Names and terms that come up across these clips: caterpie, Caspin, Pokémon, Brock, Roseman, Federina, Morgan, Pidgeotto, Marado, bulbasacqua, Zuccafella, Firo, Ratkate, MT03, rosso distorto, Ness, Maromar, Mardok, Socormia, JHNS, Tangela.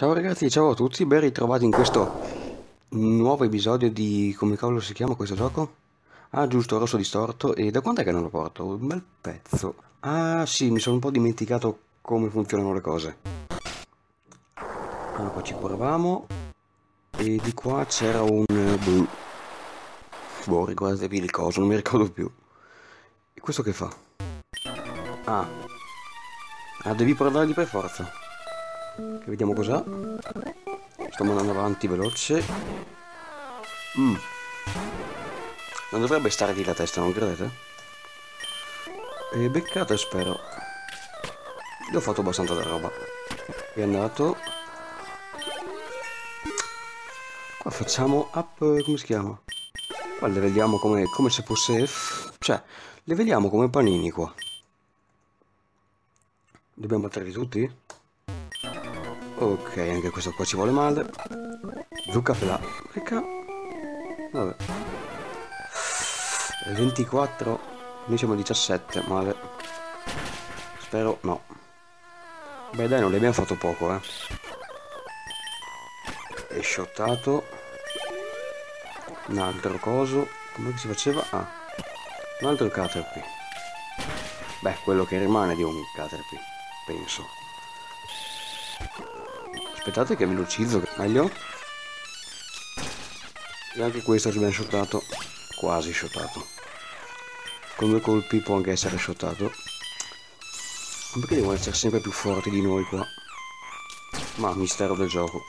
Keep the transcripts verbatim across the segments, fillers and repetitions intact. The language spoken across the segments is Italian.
Ciao ragazzi, ciao a tutti, ben ritrovati in questo nuovo episodio di... come cavolo si chiama questo gioco? Ah giusto, Rosso Distorto. E da quant'è che non lo porto? Un bel pezzo. Ah sì, mi sono un po' dimenticato come funzionano le cose. Allora qua ci provavamo. E di qua c'era un... blu. Boh, ricordatevi il coso, non mi ricordo più. E questo che fa? Ah. Ah, devi provarli per forza. Che vediamo cos'ha. Stiamo andando avanti veloce. mm. Non dovrebbe stare lì la testa, non credete? E beccato, spero. Io ho fatto abbastanza da roba. È andato. Qua facciamo up, come si chiama? Qua le vediamo come, come se fosse f... cioè, le vediamo come panini qua. Dobbiamo batterli tutti? Ok, anche questo qua ci vuole male. Zuccafella. Ecco. Vabbè. ventiquattro. Noi siamo diciassette, male. Spero no. Beh dai, non le abbiamo fatto poco, eh. E shottato. Un altro coso. Come si faceva? Ah. Un altro caterpie. Beh, quello che rimane di un caterpie, penso. Aspettate che velocizzo, meglio. E anche questo ci abbiamo shottato. Quasi shottato. Con due colpi può anche essere shottato. Perché devono essere sempre più forti di noi qua? Ma mistero del gioco.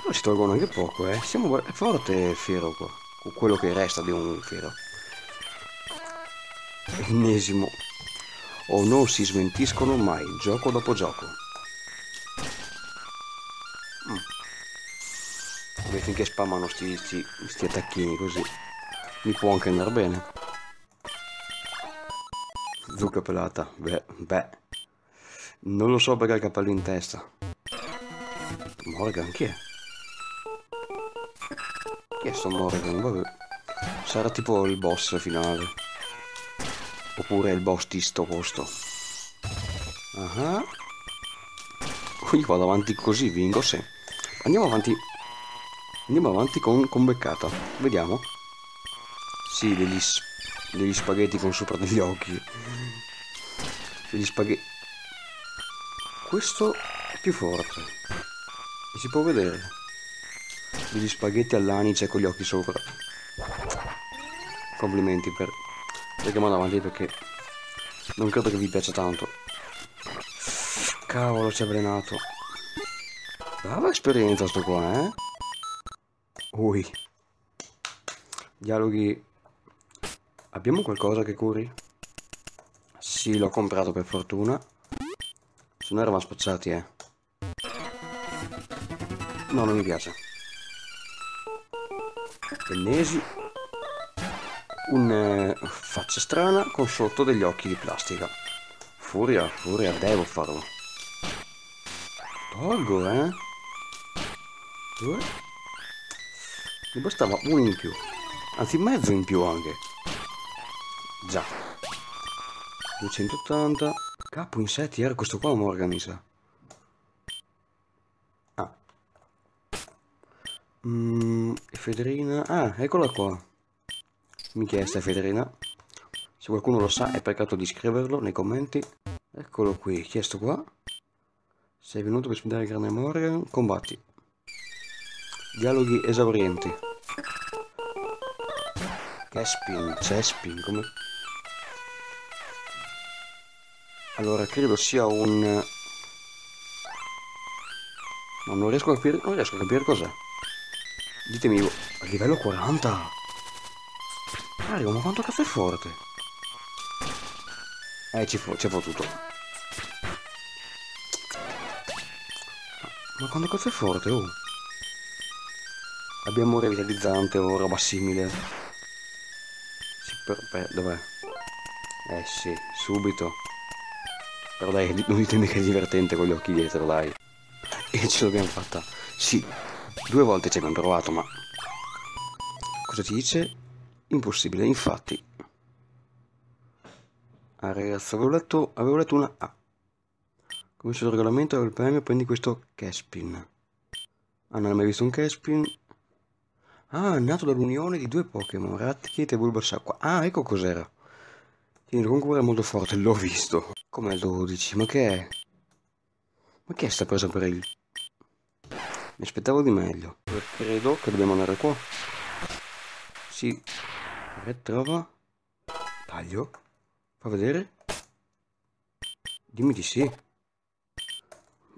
Però ci tolgono anche poco, eh. Siamo... è forte Firo qua. O quello che resta di un Firo. Ennesimo. O oh, non si smentiscono mai, gioco dopo gioco. mm. Vabbè, finché spammano sti, sti, sti attacchini così mi può anche andare bene. Zucca pelata. Beh, beh, non lo so perché ha il cappello in testa. Morgan, chi è? Chi è sto Morgan? Vabbè. Sarà tipo il boss finale. Oppure il boss di sto posto. Ah. Quindi vado avanti così, vingo, sì. Andiamo avanti. Andiamo avanti con, con beccata. Vediamo. Sì, degli, degli spaghetti con sopra degli occhi. Degli spaghetti. Questo è più forte. E si può vedere. Degli spaghetti all'anice con gli occhi sopra. Complimenti per... perché vado avanti, perché non credo che vi piaccia tanto. Cavolo, ci ha avvelenato. Brava esperienza sto qua, eh. Ui. Dialoghi. Abbiamo qualcosa che curi? Sì, l'ho comprato per fortuna. Se no eravamo spacciati, eh. No, non mi piace. Pennesi. Un eh, faccia strana con sotto degli occhi di plastica. Furia, furia, devo farlo. Tolgo, eh. Due. Mi bastava uno in più. Anzi, mezzo in più anche. Già. duecentottanta. Capo insetti, era questo qua Morgan, mi sa. Ah. Mm, Federina. Ah, eccola qua. Minchia, sta Federina. Se qualcuno lo sa è peccato di scriverlo nei commenti. Eccolo qui, chi è sto qua? Sei venuto per sfidare il grande Morgan? Combatti. Dialoghi esaurienti. Caspin, Cespin, come... Allora, credo sia un... No, non riesco a capire, non riesco a capire cos'è. Ditemi, a livello quaranta... Mario, ma quanto caffè forte! Eh, ci è fottuto. Ma quanto caffè forte, oh! Abbiamo un revitalizzante o roba simile. Sì, per, per, dov'è? Eh sì, subito. Però dai, non ditemi che è divertente con gli occhi dietro, dai. E ce l'abbiamo fatta. Sì, due volte ci abbiamo provato, ma... Cosa ti dice? Impossibile, infatti. Ah ragazzi, avevo letto, avevo letto una A. Come sul regolamento del premio prendi questo Caspin. Ah, non ho mai visto un Caspin. Ah, è nato dall'unione di due Pokémon, Ratkate e Bulbasacqua. Ah, ecco cos'era. Quindi comunque era molto forte, l'ho visto. Com'è dodici? Ma che è? Ma che è sta presa per il... Mi aspettavo di meglio. Credo che dobbiamo andare qua. Sì. Ritrova. Taglio. Fa vedere. Dimmi di sì.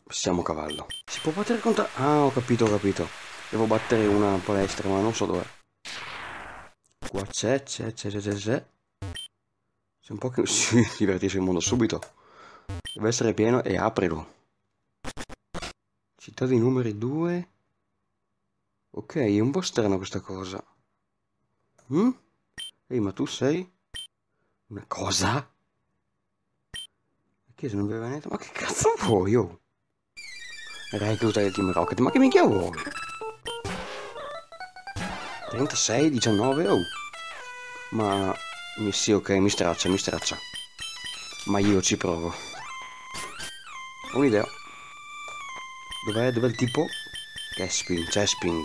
Siamo cavallo. Si può battere contro... Ah, ho capito, ho capito. Devo battere una palestra, ma non so dov'è. Qua c'è, c'è, c'è, c'è, c'è. C'è un po' che si divertisce il mondo subito. Deve essere pieno e aprilo. Città dei numeri due. Ok, è un po' strana questa cosa. Mm? Ehi, ma tu sei? Una cosa? Perché se non aveva niente? Ma che cazzo vuoi, oh? Recluta il team Rocket, ma che minchia vuoi? trentasei, diciannove, oh! Ma... sì, ok, mi straccia, mi straccia. Ma io ci provo. Ho un'idea. Dov'è? Dov'è il tipo? Caspin, Caspin.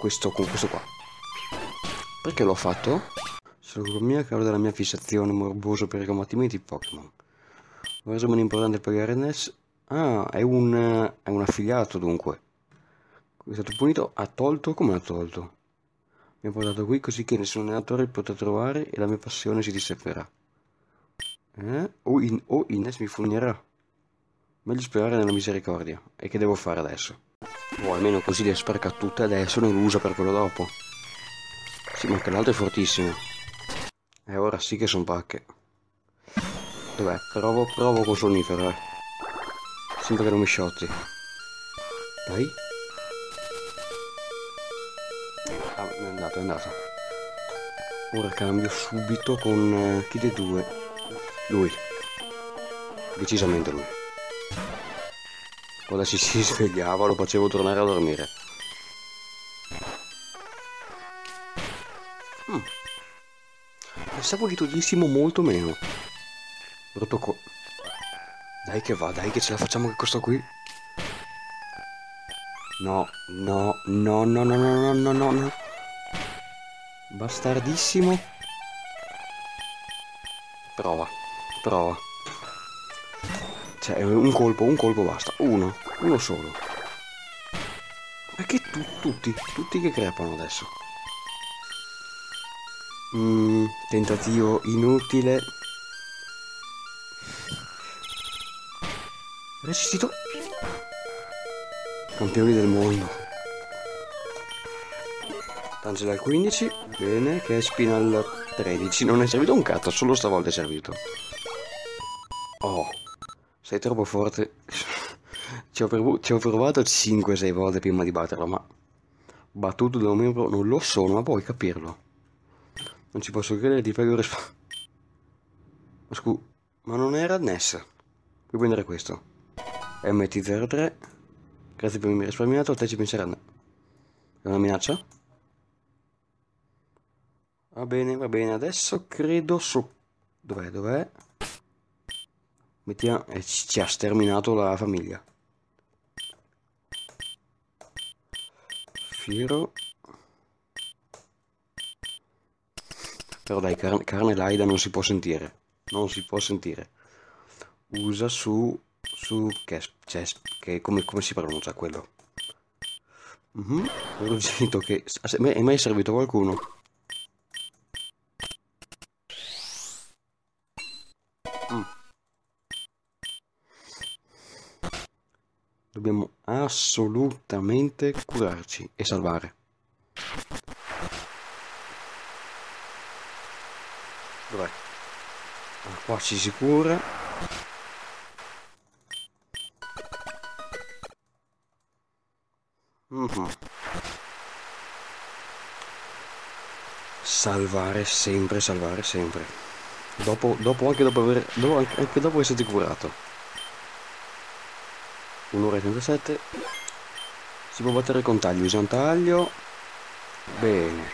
Questo, questo qua. Perché l'ho fatto? Socormia, a causa della mia fissazione morbosa per i combattimenti Pokémon. Roseman è importante pagare Ness. Ah, è un... è un affiliato, dunque. È stato punito, ha tolto? Come ha tolto? Mi ho portato qui così che nessun allenatore potrà trovare e la mia passione si disseperà. Eh? O in, o in Ness mi fulminerà. Meglio sperare nella misericordia. E che devo fare adesso? Oh, almeno così le sparca tutte adesso, non usa per quello dopo. Sì, ma anche l'altro è fortissimo. E ora sì che sono pacche. Dov'è? Provo, provo con sonnifero, eh. Sembra che non mi sciotti. Dai. È andato, è andato. Ora cambio subito con eh, chi dei due? Lui. Decisamente lui. Quando si, si svegliava lo facevo tornare a dormire. Mm. Pensavo di toglissimo molto meno. Brutto co... Dai che va, dai che ce la facciamo che costa qui. No, no, no, no, no, no, no, no, no. Bastardissimo. Prova, prova. Cioè, un colpo, un colpo basta. Uno, uno solo. Perché tu, tutti, tutti che crepano adesso? Mm, tentativo inutile. Resistito. Campioni del mondo. Tangela al quindici, bene, che è spina al tredici, non è servito un cazzo, solo stavolta è servito. Oh, sei troppo forte. Ci ho provato cinque sei volte prima di batterlo, ma battuto da un membro non lo sono, ma puoi capirlo. Non ci posso credere, ti prego responsabile. Ma scusa, ma non era Ness. Puoi prendere questo. M T zero tre, grazie per avermi risparmiato, a te ci penseranno. È una minaccia? Va bene, va bene, adesso credo so... Dov'è, dov'è? Mettiamo... E ci ha sterminato la famiglia. Firo. Però dai, carne, carne laida non si può sentire. Non si può sentire. Usa su... su... Che, cioè, che, come, come si pronuncia quello? Mhm. Ho sentito che... È mai servito qualcuno? Dobbiamo assolutamente curarci e salvare. Dov'è? Ah, qua ci si cura. Mm-hmm. Salvare sempre, salvare sempre. Dopo, dopo anche dopo aver, dopo, anche dopo esserti curato. un'ora e trentasette. Si può battere con taglio, usa un taglio. Bene.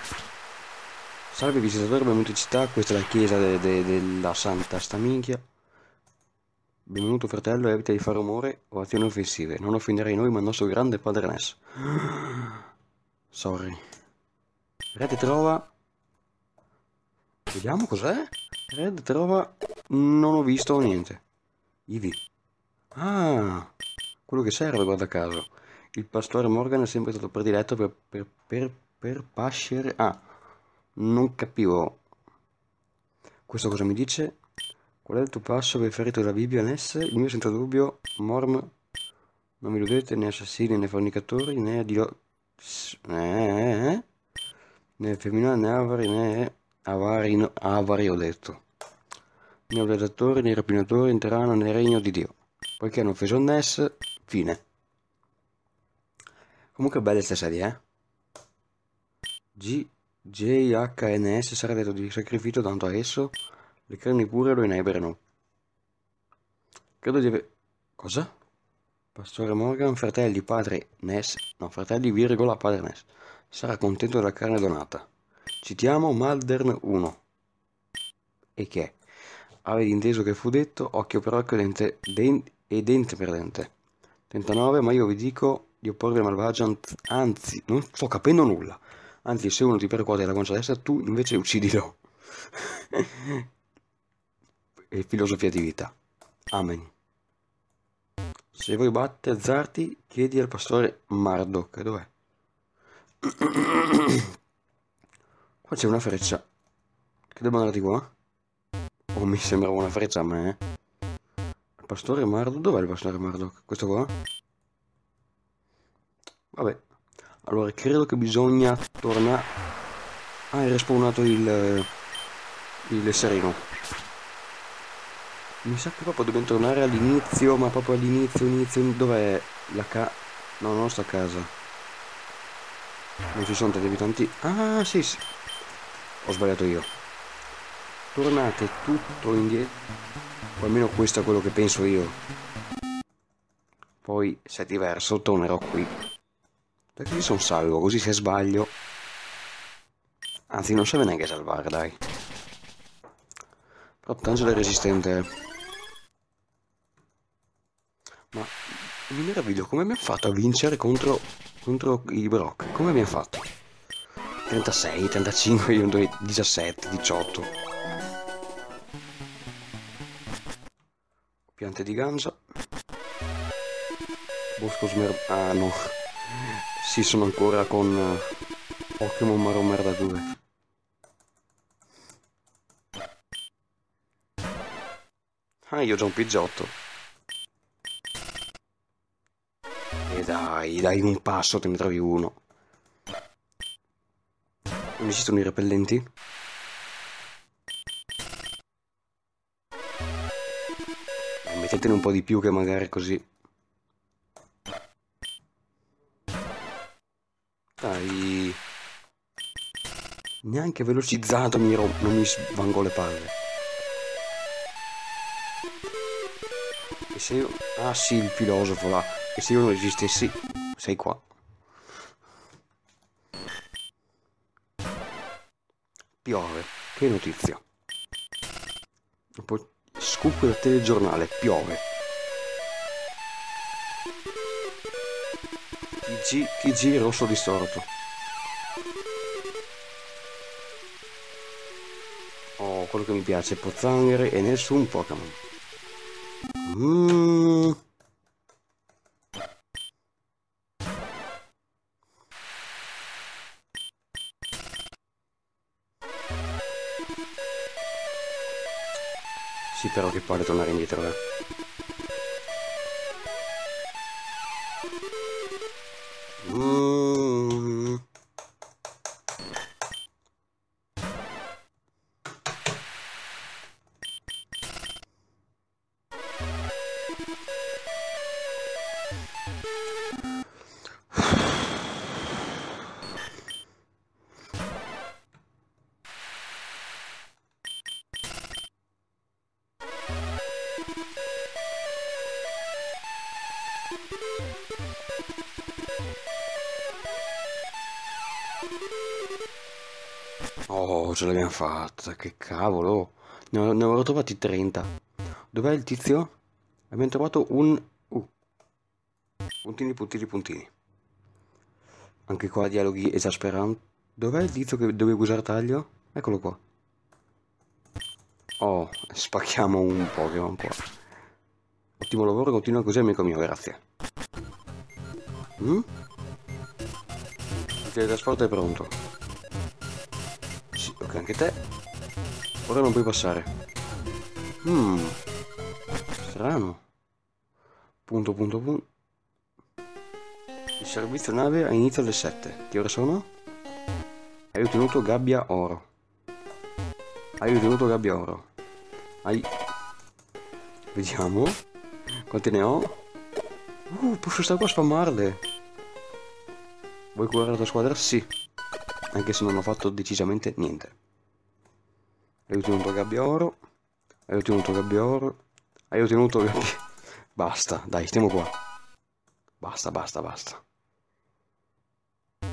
Salve visitatore, benvenuti in città. Questa è la chiesa de, de, della Santa Stamichia. Benvenuto fratello, evita di fare rumore o azioni offensive. Non offenderei noi ma il nostro grande padre Ness. Sorry. Red trova... Vediamo cos'è? Red trova... Non ho visto niente. Ivi. Ah! Quello che serve, guarda caso. Il pastore Morgan è sempre stato prediletto per... per... per... per pascere... Ah! Non capivo. Questo cosa mi dice? Qual è il tuo passo preferito della Bibbia, Ness? Il mio senza dubbio, Morm. Non mi illudete, né assassini, né fornicatori, né di... né... né femminili, né avari, né... avari, no... avari ho detto. Né predatori, né rapinatori, entreranno nel regno di Dio. Poiché hanno offeso Ness, fine. Comunque belle sta serie, eh? G... J H N S sarà detto di sacrificio tanto a esso... Le carni pure lo inebriano. Credo di aver... Cosa? Pastore Morgan, fratelli, padre Ness... No, fratelli, virgola, padre Ness. Sarà contento della carne donata. Citiamo Maldern uno. E che è? Avevi inteso che fu detto, occhio per occhio dente, den, e dente per dente. trentanove, ma io vi dico di opporvi al malvagio, anzi, non sto capendo nulla. Anzi, se uno ti percuote la guancia destra, tu invece uccidilo. E filosofia di vita. Amen. Se vuoi battezzarti, chiedi al pastore Mardok. Dov'è? Qua c'è una freccia. Che devo andare di qua? Oh, mi sembrava una freccia a me. Il pastore Mardok. Dov'è il pastore Mardok? Questo qua? Vabbè. Allora, credo che bisogna tornare... Ah, è respawnato il... il sereno. Mi sa che proprio dobbiamo tornare all'inizio, ma proprio all'inizio, inizio, inizio dov'è la ca... No, non sta a casa. Non ci sono tanti abitanti. Ah, sì, sì. Ho sbagliato io. Tornate tutto indietro. O almeno questo è quello che penso io. Poi, se è diverso, tornerò qui. Da qui sono salvo, così se sbaglio... Anzi, non serve neanche salvare, dai. Però Tangela è resistente... Ma mi meraviglio, come abbiamo fatto a vincere contro, contro i Brock? Come abbiamo fatto? trentasei, trentacinque, diciassette, diciotto. Piante di ganza. Bosco smer... Ah no. Sì, sono ancora con uh, Pokémon Maromar da due. Ah, io ho già un Pidgeotto. Dai, dai un passo, te ne trovi uno. Non esistono i repellenti? Eh, mettetene un po' di più che magari così. Dai. Neanche velocizzato mi ro- non mi svango le palle. E se io... Ah sì, il filosofo là. E se io non esistessi, sei qua. Piove, che notizia. Scoop del telegiornale, piove. T G, T G rosso distorto. Oh, quello che mi piace, pozzanghere e nessun Pokémon. Mmm... Sì, però che palle tornare indietro, eh. Mm. Oh, ce l'abbiamo fatta, che cavolo. Ne ho, ne ho trovati trenta. Dov'è il tizio? Abbiamo trovato un... Uh. Puntini, puntini, puntini. Anche qua dialoghi esasperanti. Dov'è il dito che dovevo usare taglio? Eccolo qua. Oh, spacchiamo un Pokémon qua. Ottimo lavoro, continua così amico mio, grazie. Mm? Il teletrasporto è pronto. Sì, ok, anche te. Ora non puoi passare. Mmm. Strano. Punto, punto, punto. Il servizio nave ha inizio alle sette. Che ore sono? Hai ottenuto gabbia oro. Hai ottenuto gabbia oro. Hai... Vediamo. Quante ne ho? Uh, posso stare qua a spammarle. Vuoi curare la tua squadra? Sì. Anche se non ho fatto decisamente niente. Hai ottenuto gabbia oro. Hai ottenuto gabbia oro. Hai ottenuto gabbia... Basta, dai, stiamo qua. Basta, basta, basta.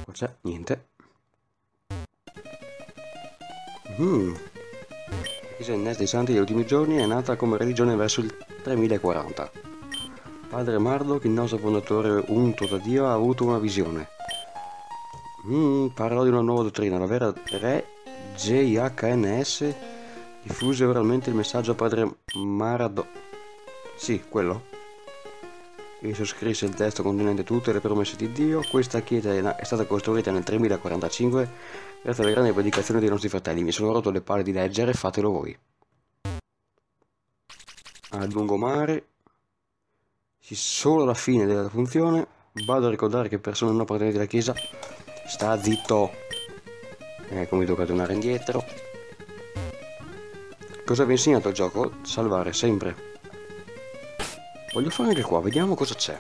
Qua c'è niente. Mm. La chiesa di Ness dei Santi degli ultimi giorni è nata come religione verso il tremilaquaranta. Padre Mardok, il nostro fondatore unto da Dio, ha avuto una visione. Mm, parlò di una nuova dottrina, la vera re J H N S diffuse oralmente il messaggio a padre Marado. Sì, quello. Esso scrisse il testo contenente tutte le promesse di Dio. Questa chiesa è stata costruita nel tremilaquarantacinque. Grazie alla grande predicazione dei nostri fratelli, mi sono rotto le palle di leggere, fatelo voi. A lungomare, sì, solo alla fine della funzione, vado a ricordare che persone non appartenenti alla chiesa. Sta zitto. Ecco, mi tocca tornare indietro. Cosa vi ha insegnato il gioco? Salvare, sempre. Voglio fare anche qua, vediamo cosa c'è.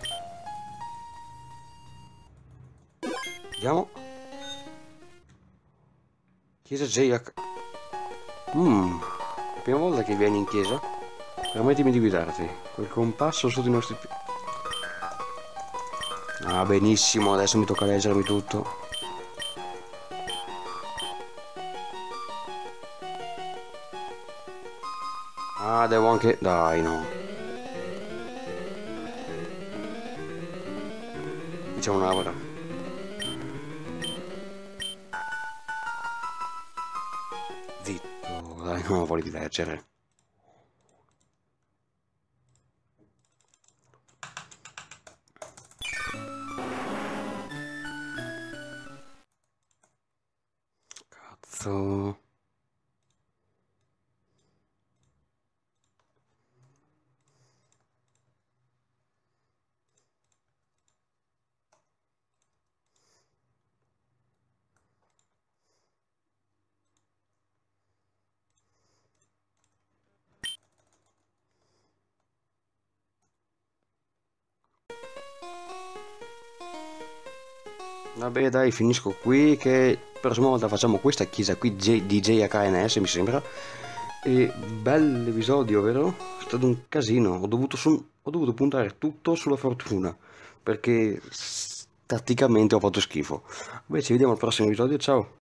Vediamo. Chiesa J H. Mmm, la prima volta che vieni in chiesa? Permettimi di guidarti. Quel compasso sotto i nostri piedi. Ah, benissimo, adesso mi tocca leggermi tutto. Ah, devo anche... Dai, no. Diciamo una parola. No, voglio di leggere. Cazzo. Vabbè dai, finisco qui, che la prossima volta facciamo questa chiesa qui di J H N S mi sembra. E bel episodio, vero? È stato un casino, ho dovuto, ho dovuto puntare tutto sulla fortuna, perché tatticamente ho fatto schifo. Beh, ci vediamo al prossimo episodio, ciao!